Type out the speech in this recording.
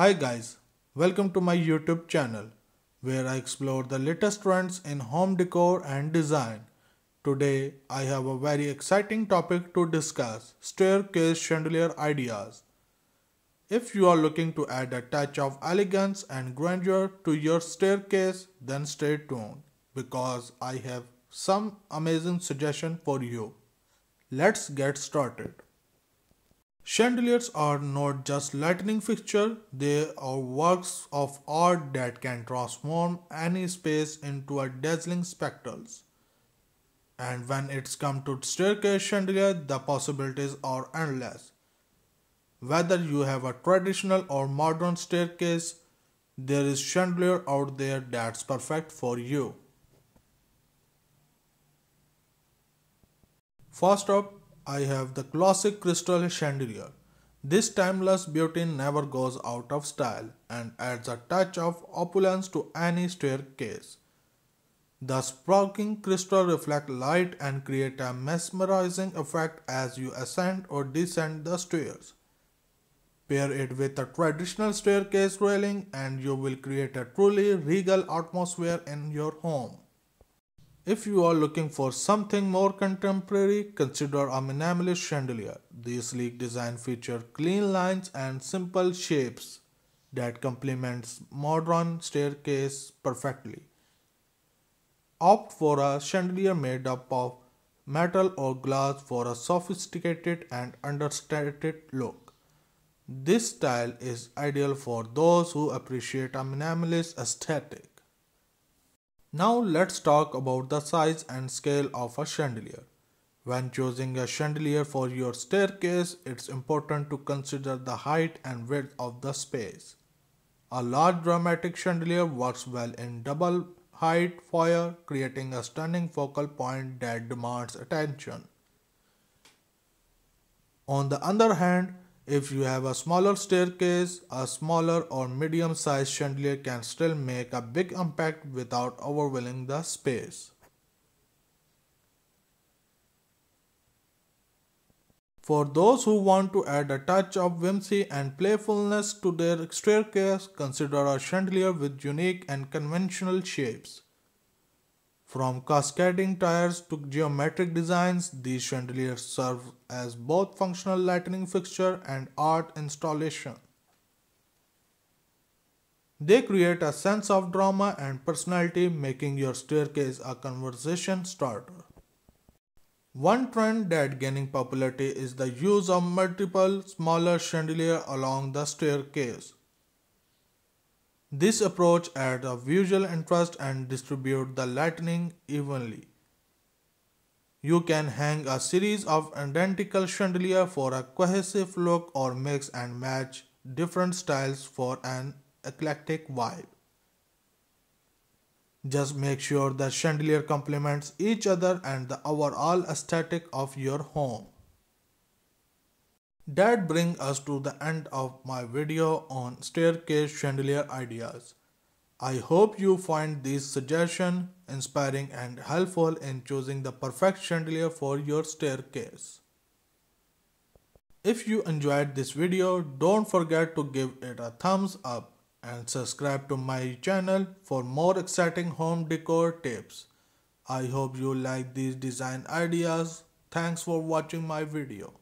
Hi guys, welcome to my YouTube channel where I explore the latest trends in home decor and design. Today I have a very exciting topic to discuss: staircase chandelier ideas. If you are looking to add a touch of elegance and grandeur to your staircase, then stay tuned because I have some amazing suggestions for you. Let's get started. Chandeliers are not just lighting fixtures, they are works of art that can transform any space into a dazzling spectacle. And when it's come to staircase chandelier, the possibilities are endless. Whether you have a traditional or modern staircase, there is chandelier out there that's perfect for you. First up, I have the classic crystal chandelier. This timeless beauty never goes out of style and adds a touch of opulence to any staircase. The sparkling crystal reflects light and creates a mesmerizing effect as you ascend or descend the stairs. Pair it with a traditional staircase railing and you will create a truly regal atmosphere in your home. If you are looking for something more contemporary, consider a minimalist chandelier. These sleek designs feature clean lines and simple shapes that complements modern staircase perfectly. Opt for a chandelier made up of metal or glass for a sophisticated and understated look. This style is ideal for those who appreciate a minimalist aesthetic. Now let's talk about the size and scale of a chandelier. When choosing a chandelier for your staircase, it's important to consider the height and width of the space. A large dramatic chandelier works well in double height foyer, creating a stunning focal point that demands attention. On the other hand, if you have a smaller staircase, a smaller or medium-sized chandelier can still make a big impact without overwhelming the space. For those who want to add a touch of whimsy and playfulness to their staircase, consider a chandelier with unique and conventional shapes. From cascading tiers to geometric designs, these chandeliers serve as both functional lighting fixture and art installation. They create a sense of drama and personality, making your staircase a conversation starter. One trend that's gaining popularity is the use of multiple smaller chandeliers along the staircase. This approach adds a visual interest and distributes the lighting evenly. You can hang a series of identical chandeliers for a cohesive look or mix and match different styles for an eclectic vibe. Just make sure the chandelier complements each other and the overall aesthetic of your home. That brings us to the end of my video on staircase chandelier ideas. I hope you find these suggestions inspiring and helpful in choosing the perfect chandelier for your staircase. If you enjoyed this video, don't forget to give it a thumbs up and subscribe to my channel for more exciting home decor tips. I hope you like these design ideas. Thanks for watching my video.